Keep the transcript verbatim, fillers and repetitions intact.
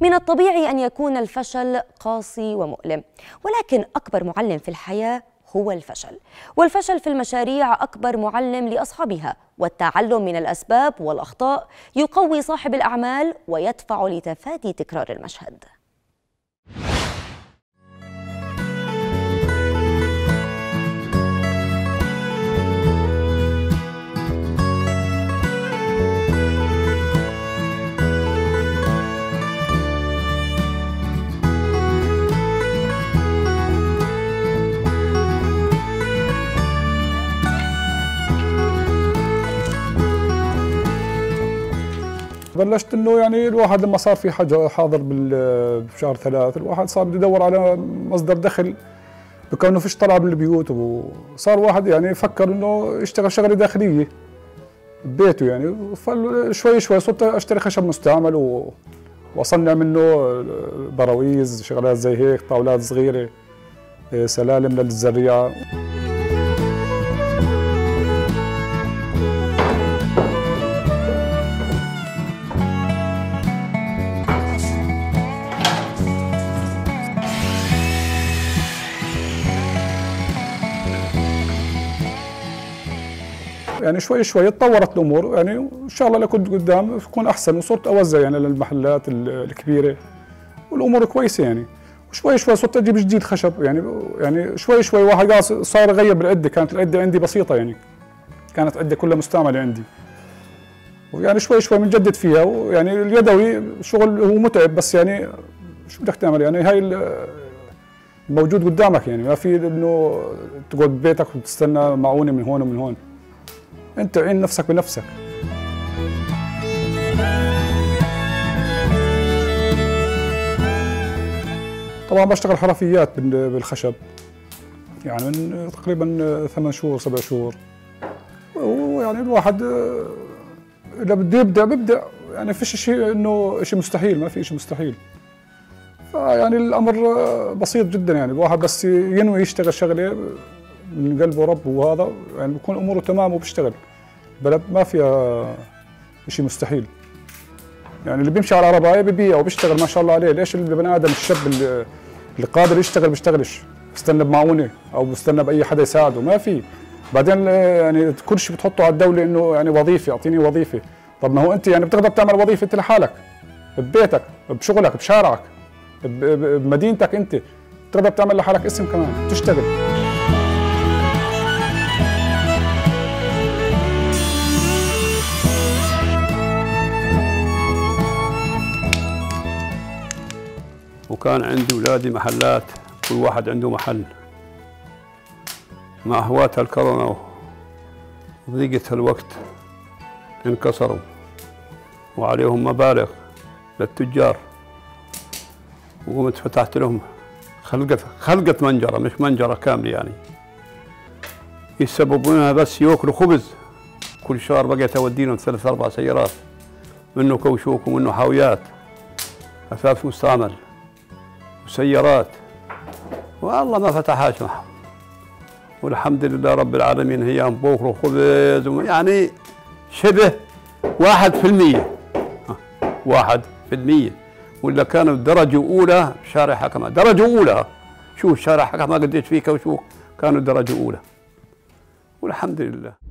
من الطبيعي أن يكون الفشل قاسي ومؤلم، ولكن أكبر معلم في الحياة هو الفشل، والفشل في المشاريع أكبر معلم لأصحابها، والتعلم من الأسباب والأخطاء يقوي صاحب الأعمال ويدفع لتفادي تكرار المشهد. بلشت انه يعني الواحد لما صار في حاجه حاضر بشهر ثلاث، الواحد صار بده يدور على مصدر دخل بكونه فيش طلب من البيوت، وصار واحد يعني فكر انه يشتغل شغله داخليه ببيته يعني، فشوي شوي صرت اشتري خشب مستعمل واصنع منه براويز، شغلات زي هيك، طاولات صغيره، سلالم للزريعه. يعني شوي شوي تطورت الامور يعني، ان شاء الله لكنت قدام تكون احسن، وصرت اوزع يعني للمحلات الكبيره والامور كويسه يعني، وشوي شوي صرت اجيب جديد خشب يعني، يعني شوي شوي واحد صار يغير بالعده، كانت العده عندي بسيطه يعني، كانت عده كلها مستعمله عندي، ويعني شوي شوي بنجدد فيها، ويعني اليدوي شغل هو متعب، بس يعني شو بدك تعمل يعني، هاي الموجود قدامك يعني، ما في انه تقعد ببيتك وتستنى معونه من هون ومن هون، أنت عين نفسك بنفسك. طبعاً بشتغل حرفيات بالخشب يعني من تقريباً ثمان شهور سبع شهور، ويعني الواحد إذا بده يبدأ بيبدأ يعني، فيش شيء إنه شيء مستحيل، ما في شيء مستحيل، فيعني الأمر بسيط جداً يعني، الواحد بس ينوي يشتغل شغلة من قلبه رب، وهذا يعني بكون اموره تمام وبشتغل، البلد ما فيها شيء مستحيل يعني، اللي بيمشي على رباعيه ببيع وبيشتغل ما شاء الله عليه، ليش البني ادم الشاب اللي قادر يشتغل بيشتغلش، بستنى بمعونه او بستنى باي حدا يساعده، ما في. بعدين يعني كل شيء بتحطه على الدوله انه يعني وظيفه، اعطيني وظيفه، طب ما هو انت يعني بتقدر تعمل وظيفه انت لحالك ببيتك بشغلك بشارعك بمدينتك، انت بتقدر تعمل لحالك اسم كمان تشتغل. وكان عندي اولادي محلات، كل واحد عنده محل مع هواتها الكورونا وضيقة الوقت، انكسروا وعليهم مبالغ للتجار، وقمت فتحت لهم خلقة خلقة منجرة، مش منجرة كاملة يعني، يسببونها بس ياكلوا خبز، كل شهر بقيت اوديهم ثلاث اربع سيارات منه كوشوك ومنه حاويات اثاث مستعمل وسيارات، والله ما فتحهاش معهم، والحمد لله رب العالمين، هي بوكر وخبز يعني شبه واحد في المية واحد في المية ولا كانوا درجة أولى بشارع حكمة، درجة أولى، شوف شارع حكمة قديش فيه كوشوك، كانوا درجة أولى والحمد لله.